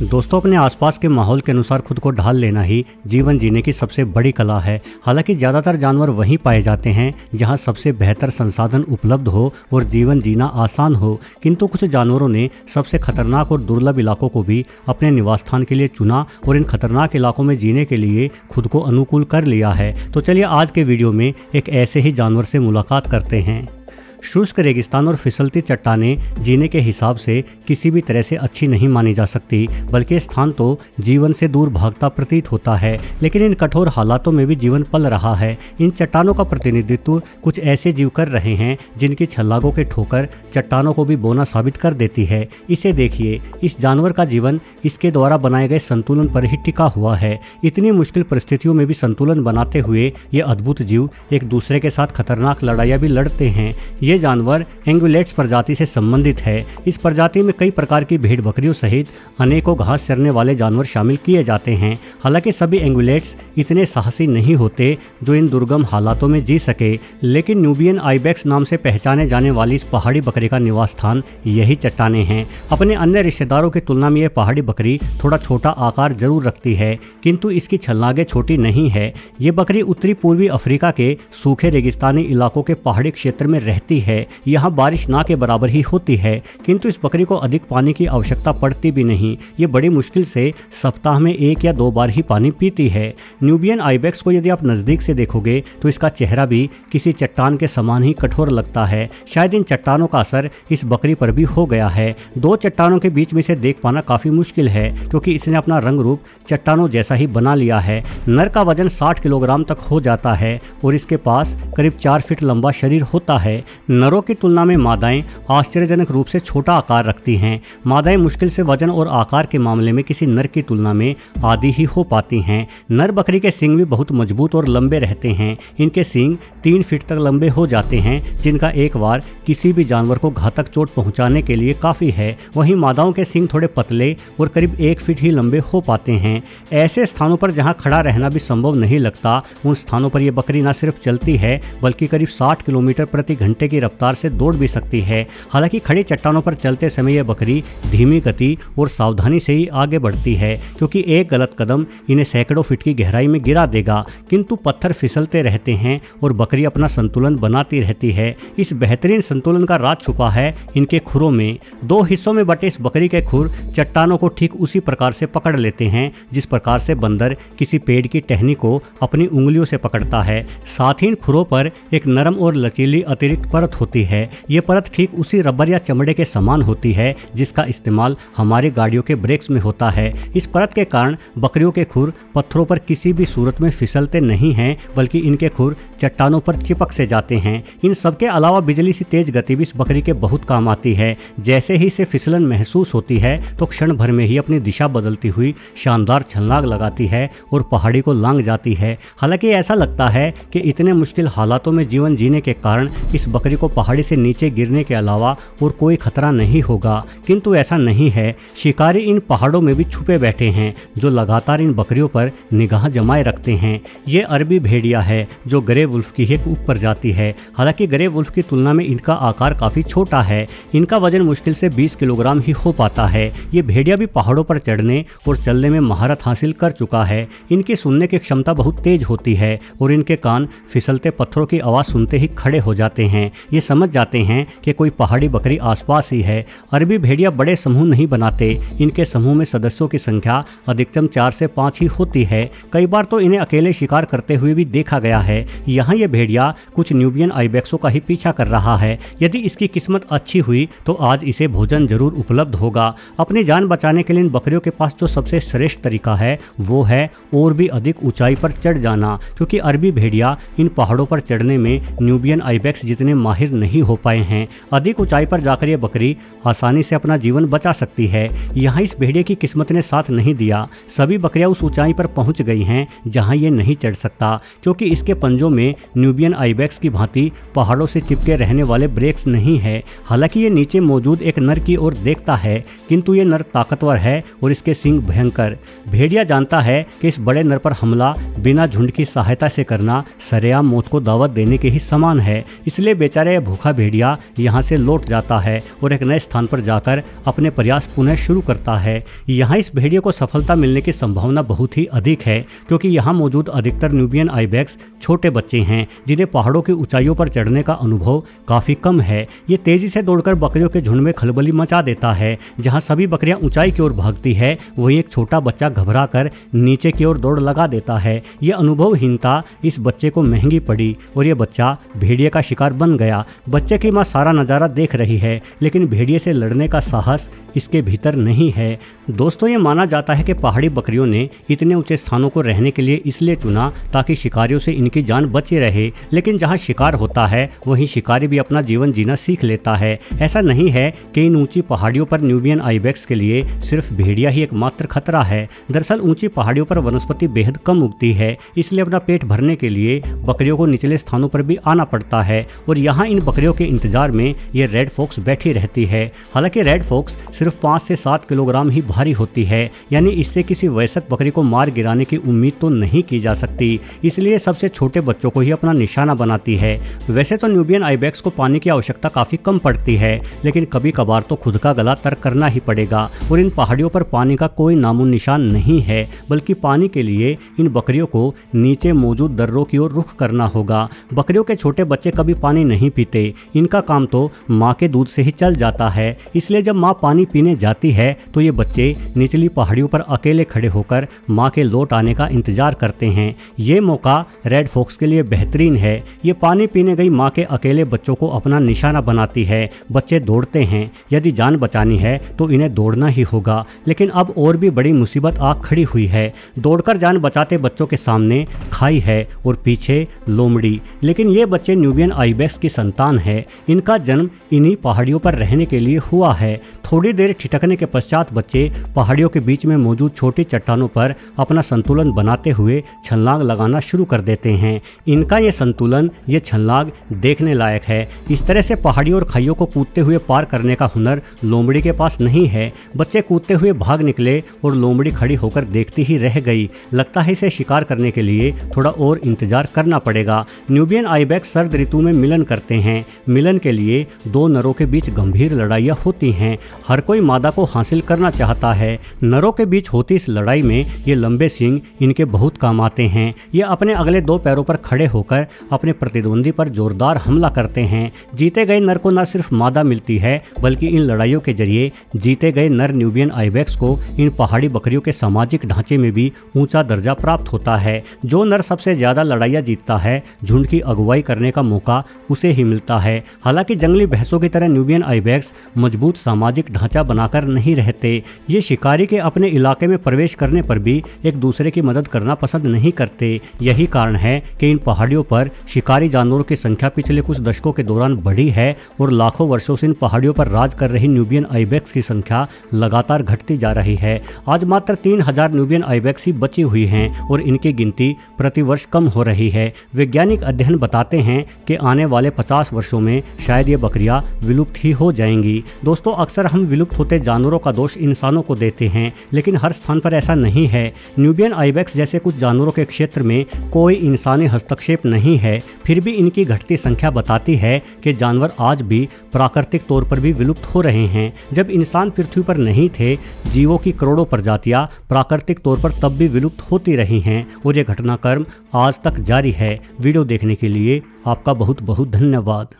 दोस्तों, अपने आसपास के माहौल के अनुसार खुद को ढाल लेना ही जीवन जीने की सबसे बड़ी कला है। हालांकि ज़्यादातर जानवर वहीं पाए जाते हैं जहां सबसे बेहतर संसाधन उपलब्ध हो और जीवन जीना आसान हो, किंतु कुछ जानवरों ने सबसे खतरनाक और दुर्लभ इलाकों को भी अपने निवास स्थान के लिए चुना और इन खतरनाक इलाकों में जीने के लिए खुद को अनुकूल कर लिया है। तो चलिए आज के वीडियो में एक ऐसे ही जानवर से मुलाकात करते हैं। शुष्क रेगिस्तान और फिसलती चट्टानें जीने के हिसाब से किसी भी तरह से अच्छी नहीं मानी जा सकती, बल्कि स्थान तो जीवन से दूर भागता प्रतीत होता है। लेकिन इन कठोर हालातों में भी जीवन पल रहा है। इन चट्टानों का प्रतिनिधित्व कुछ ऐसे जीव कर रहे हैं जिनकी छलांगों के ठोकर चट्टानों को भी बोना साबित कर देती है। इसे देखिए, इस जानवर का जीवन इसके द्वारा बनाए गए संतुलन पर ही टिका हुआ है। इतनी मुश्किल परिस्थितियों में भी संतुलन बनाते हुए ये अद्भुत जीव एक दूसरे के साथ खतरनाक लड़ाइयाँ भी लड़ते हैं। ये जानवर अंग्युलेट्स प्रजाति से संबंधित है। इस प्रजाति में कई प्रकार की भेड़ बकरियों सहित अनेकों घास चरने वाले जानवर शामिल किए जाते हैं। हालांकि सभी अंग्युलेट्स इतने साहसी नहीं होते जो इन दुर्गम हालातों में जी सके, लेकिन न्युबियन आइबेक्स नाम से पहचाने जाने वाली इस पहाड़ी बकरी का निवास स्थान यही चट्टाने हैं। अपने अन्य रिश्तेदारों की तुलना में यह पहाड़ी बकरी थोड़ा छोटा आकार जरूर रखती है, किंतु इसकी छलांगें छोटी नहीं है। ये बकरी उत्तरी पूर्वी अफ्रीका के सूखे रेगिस्तानी इलाकों के पहाड़ी क्षेत्र में रहती है। यहाँ बारिश ना के बराबर ही होती है, किंतु इस बकरी को अधिक पानी की आवश्यकता पड़ती भी नहीं। ये बड़ी मुश्किल से सप्ताह में 1 या 2 बार ही पानी पीती है। न्युबियन आइबेक्स को यदि आप नज़दीक से देखोगे तो इसका चेहरा भी किसी चट्टान के समान ही कठोर लगता है। शायद इन चट्टानों का असर इस बकरी पर भी हो गया है। 2 चट्टानों के बीच में इसे देख पाना काफ़ी मुश्किल है, क्योंकि इसने अपना रंग रूप चट्टानों जैसा ही बना लिया है। नर का वजन 60 किलोग्राम तक हो जाता है और इसके पास करीब 4 फीट लंबा शरीर होता है। नरों की तुलना में मादाएं आश्चर्यजनक रूप से छोटा आकार रखती हैं। मादाएं मुश्किल से वजन और आकार के मामले में किसी नर की तुलना में आधी ही हो पाती हैं। नर बकरी के सींग भी बहुत मजबूत और लंबे रहते हैं। इनके सींग 3 फीट तक लंबे हो जाते हैं, जिनका एक वार किसी भी जानवर को घातक चोट पहुंचाने के लिए काफ़ी है। वहीं मादाओं के सींग थोड़े पतले और करीब 1 फीट ही लंबे हो पाते हैं। ऐसे स्थानों पर जहाँ खड़ा रहना भी संभव नहीं लगता, उन स्थानों पर यह बकरी न सिर्फ चलती है बल्कि करीब 60 किलोमीटर प्रति घंटे की रफ्तार से दौड़ भी सकती है। हालांकि खड़ी चट्टानों पर चलते समय यह बकरी धीमी गति और सावधानी से ही आगे बढ़ती है, क्योंकि एक गलत कदम इन्हें सैकड़ों फीट की गहराई में गिरा देगा। किंतु पत्थर फिसलते रहते हैं और बकरी अपना संतुलन बनाती रहती है। इस बेहतरीन संतुलन का राज छुपा है इनके खुरों में। 2 हिस्सों में बटे इस बकरी के खुर चट्टानों को ठीक उसी प्रकार से पकड़ लेते हैं जिस प्रकार से बंदर किसी पेड़ की टहनी को अपनी उंगलियों से पकड़ता है। साथ ही इन खुरों पर एक नरम और लचीली अतिरिक्त परत होती है। ये परत ठीक उसी रबर या चमड़े के समान होती है जिसका इस्तेमाल हमारी गाड़ियों के ब्रेक्स में होता है। इस परत के कारण बकरियों के खुर पत्थरों पर किसी भी सूरत में फिसलते नहीं हैं, बल्कि इनके खुर चट्टानों पर चिपक से जाते हैं। इन सबके अलावा बिजली सी तेज गति भी इस बकरी के बहुत काम आती है। जैसे ही इसे फिसलन महसूस होती है तो क्षण भर में ही अपनी दिशा बदलती हुई शानदार छलांग लगाती है और पहाड़ी को लांग जाती है। हालांकि ऐसा लगता है कि इतने मुश्किल हालातों में जीवन जीने के कारण इस बकरी को पहाड़ी से नीचे गिरने के अलावा और कोई खतरा नहीं होगा, किंतु ऐसा नहीं है। शिकारी इन पहाड़ों में भी छुपे बैठे हैं जो लगातार इन बकरियों पर निगाह जमाए रखते हैं। ये अरबी भेड़िया है जो ग्रे वुल्फ की एक उपप्रजाति है। हालांकि ग्रे वुल्फ की तुलना में इनका आकार काफ़ी छोटा है। इनका वजन मुश्किल से 20 किलोग्राम ही हो पाता है। ये भेड़िया भी पहाड़ों पर चढ़ने और चलने में महारत हासिल कर चुका है। इनकी सुनने की क्षमता बहुत तेज होती है और इनके कान फिसलते पत्थरों की आवाज़ सुनते ही खड़े हो जाते हैं। ये समझ जाते हैं कि कोई पहाड़ी बकरी आसपास ही है। अरबी भेड़िया बड़े समूह नहीं बनाते। इनके समूह में सदस्यों की संख्या अधिकतम 4 से 5 ही होती है। कई बार तो इन्हें अकेले शिकार करते हुए भी देखा गया है। यहाँ ये भेड़िया कुछ न्यूबियन आइबेक्सों का ही पीछा कर रहा है। यदि इसकी किस्मत अच्छी हुई तो आज इसे भोजन जरूर उपलब्ध होगा। अपनी जान बचाने के लिए इन बकरियों के पास जो सबसे श्रेष्ठ तरीका है वो है और भी अधिक ऊंचाई पर चढ़ जाना, क्योंकि अरबी भेड़िया इन पहाड़ों पर चढ़ने में न्यूबियन आइबेक्स जितने माहिर नहीं हो पाए हैं। अधिक ऊंचाई पर जाकर यह बकरी आसानी से अपना जीवन बचा सकती है। यहाँ इस भेड़िए की किस्मत ने साथ नहीं दिया। सभी बकरियाँ उस ऊंचाई पर पहुँच गई हैं जहाँ ये नहीं चढ़ सकता, क्योंकि इसके पंजों में न्यूबियन आइबेक्स की भांति पहाड़ों से चिपके रहने वाले ब्रेक्स नहीं है। हालांकि ये नीचे मौजूद एक नर की ओर देखता है, किंतु ये नर ताकतवर है और इसके सींग भयंकर। भेड़िया जानता है कि इस बड़े नर पर हमला बिना झुंड की सहायता से करना सरेआम मौत को दावत देने के ही समान है। इसलिए बेचारे बेचारे भूखा भेड़िया यहाँ से लौट जाता है और एक नए स्थान पर जाकर अपने प्रयास पुनः शुरू करता है। यहाँ इस भेड़िए को सफलता मिलने की संभावना बहुत ही अधिक है क्योंकि यहाँ मौजूद अधिकतर न्युबियन आइबेक्स छोटे बच्चे हैं जिन्हें पहाड़ों की ऊंचाइयों पर चढ़ने का अनुभव काफ़ी कम है। ये तेजी से दौड़कर बकरियों के झुंड में खलबली मचा देता है। जहाँ सभी बकरियाँ ऊंचाई की ओर भागती है वहीं एक छोटा बच्चा घबराकर नीचे की ओर दौड़ लगा देता है। ये अनुभवहीनता इस बच्चे को महंगी पड़ी और ये बच्चा भेड़िए का शिकार बन गया। बच्चे की माँ सारा नज़ारा देख रही है लेकिन भेड़िए से लड़ने का साहस इसके भीतर नहीं है। दोस्तों, ये माना जाता है कि पहाड़ी बकरियों ने इतने ऊंचे स्थानों को रहने के लिए इसलिए चुना ताकि शिकारियों से इनकी जान बची रहे। लेकिन जहाँ शिकार होता है वहीं शिकारी भी अपना जीवन जीना सीख लेता है। ऐसा नहीं है कि इन ऊंची पहाड़ियों पर न्युबियन आइबेक्स के लिए सिर्फ भेड़िया ही एकमात्र खतरा है। दरअसल ऊंची पहाड़ियों पर वनस्पति बेहद कम उगती है, इसलिए अपना पेट भरने के लिए बकरियों को निचले स्थानों पर भी आना पड़ता है और यहाँ इन बकरियों के इंतजार में ये रेड फॉक्स बैठी रहती है। हालांकि रेड फॉक्स सिर्फ 5 से 7 किलोग्राम ही भारी होती है, यानी इससे किसी वयस्क बकरी को मार गिराने की उम्मीद तो नहीं की जा सकती, इसलिए सबसे छोटे बच्चों को ही अपना निशाना बनाती है। वैसे तो न्युबियन आइबेक्स को पानी की आवश्यकता काफ़ी कम पड़ती है लेकिन कभी कभार तो खुद का गला तर करना ही पड़ेगा और इन पहाड़ियों पर पानी का कोई नामो निशान नहीं है, बल्कि पानी के लिए इन बकरियों को नीचे मौजूद दर्रों की ओर रुख करना होगा। बकरियों के छोटे बच्चे कभी पानी नहीं पीते, इनका काम तो माँ के दूध से ही चल जाता है, इसलिए जब माँ पानी पीने जाती है तो ये बच्चे निचली पहाड़ियों पर अकेले खड़े होकर माँ के लौट आने का इंतजार करते हैं। ये मौका रेड फॉक्स के लिए बेहतरीन है। ये पानी पीने गई माँ के अकेले बच्चों को अपना निशाना बनाती है। बच्चे दौड़ते हैं, यदि जान बचानी है तो इन्हें दौड़ना ही होगा। लेकिन अब और भी बड़ी मुसीबत आ खड़ी हुई है। दौड़कर जान बचाते बच्चों के सामने खाई है और पीछे लोमड़ी। लेकिन ये बच्चे न्युबियन आइबेक्स की संतान है, इनका जन्म इन्हीं पहाड़ियों पर रहने के लिए हुआ है। थोड़ी देर ठिठकने के पश्चात बच्चे पहाड़ियों के बीच में मौजूद छोटी चट्टानों पर अपना संतुलन बनाते हुए छलांग लगाना शुरू कर देते हैं। इनका ये संतुलन, ये छलांग देखने लायक है। इस तरह से पहाड़ियों और खाइयों को कूदते हुए पार करने का हुनर लोमड़ी के पास नहीं है। बच्चे कूदते हुए भाग निकले और लोमड़ी खड़ी होकर देखती ही रह गई। लगता है इसे शिकार करने के लिए थोड़ा और इंतजार करना पड़ेगा। न्युबियन आइबेक्स सर्द ऋतु में मिलन करते हैं। मिलन के लिए दो नरों के बीच गंभीर लड़ाइयाँ होती हैं। हर कोई मादा को हासिल करना चाहता है। नरों के बीच होती इस लड़ाई में ये लंबे सींग इनके बहुत काम आते हैं। ये अपने अगले 2 पैरों पर खड़े होकर अपने प्रतिद्वंदी पर जोरदार हमला करते हैं। जीते गए नर को न सिर्फ मादा मिलती है बल्कि इन लड़ाइयों के जरिए जीते गए नर न्युबियन आइबेक्स को इन पहाड़ी बकरियों के सामाजिक ढांचे में भी ऊंचा दर्जा प्राप्त होता है। जो नर सबसे ज़्यादा लड़ाइयाँ जीतता है, झुंड की अगुवाई करने का मौका उसे ही मिलता है। हालांकि जंगली भैंसों की तरह न्युबियन आइबेक्स मजबूत सामाजिक ढांचा बनाकर नहीं रहते। ये शिकारी के अपने इलाके में प्रवेश करने पर भी एक दूसरे की मदद करना पसंद नहीं करते। यही कारण है कि इन पहाड़ियों पर शिकारी जानवरों की संख्या पिछले कुछ दशकों के दौरान बढ़ी है और लाखों वर्षों से इन पहाड़ियों पर राज कर रही न्युबियन आइबेक्स की संख्या लगातार घटती जा रही है। आज मात्र 3000 न्युबियन आइबेक्स ही बची हुई हैं और इनकी गिनती प्रतिवर्ष कम हो रही है। वैज्ञानिक अध्ययन बताते हैं कि आने वाले 50 वर्षों में शायद ये बकरियां विलुप्त ही हो जाएंगी। दोस्तों, अक्सर हम विलुप्त होते जानवरों का दोष इंसानों को देते हैं, लेकिन हर स्थान पर ऐसा नहीं है। न्युबियन आइबेक्स जैसे कुछ जानवरों के क्षेत्र में कोई इंसानी हस्तक्षेप नहीं है, फिर भी इनकी घटती संख्या बताती है कि जानवर आज भी प्राकृतिक तौर पर भी विलुप्त हो रहे हैं। जब इंसान पृथ्वी पर नहीं थे, जीवों की करोड़ों प्रजातियाँ प्राकृतिक तौर पर तब भी विलुप्त होती रही हैं और यह घटनाक्रम आज तक जारी है। वीडियो देखने के लिए आपका बहुत बहुत धन्यवाद।